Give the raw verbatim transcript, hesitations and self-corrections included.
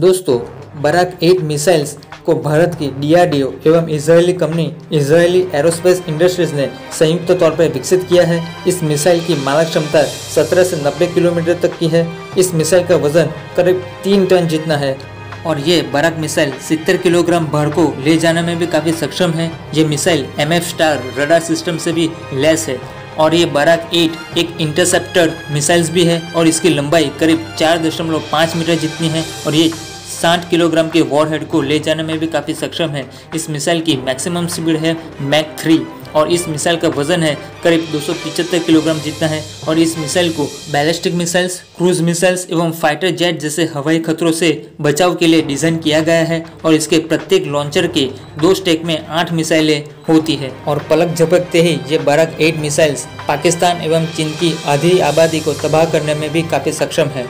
दोस्तों बराक आठ मिसाइल्स को भारत की डीआरडीओ एवं Israeli company Israeli Aerospace Industries ने संयुक्त तौर पर विकसित किया है। इस मिसाइल की मानक क्षमता सत्रह से नब्बे किलोमीटर तक की है। इस मिसाइल का वजन करीब तीन टन जितना है और ये बराक मिसाइल सत्तर किलोग्राम भार को ले जाने में भी काफ़ी सक्षम है। ये missile M F STAR radar system से भी लैस है और ये बराक आठ एक इंटरसेप्टर मिसाइल्स भी है और इसकी लंबाई करीब चार दशमलव पाँच मीटर जितनी है और ये साठ किलोग्राम के वॉरहेड को ले जाने में भी काफ़ी सक्षम है। इस मिसाइल की मैक्सिमम स्पीड है मैक थ्री और इस मिसाइल का वजन है करीब दो सौ पिचहत्तर किलोग्राम जितना है और इस मिसाइल को बैलिस्टिक मिसाइल्स, क्रूज मिसाइल्स एवं फाइटर जेट जैसे हवाई खतरों से बचाव के लिए डिज़ाइन किया गया है और इसके प्रत्येक लॉन्चर के दो स्टैक में आठ मिसाइलें होती है और पलक झपकते ही ये बराक आठ मिसाइल्स पाकिस्तान एवं चीन की आधी आबादी को तबाह करने में भी काफ़ी सक्षम है।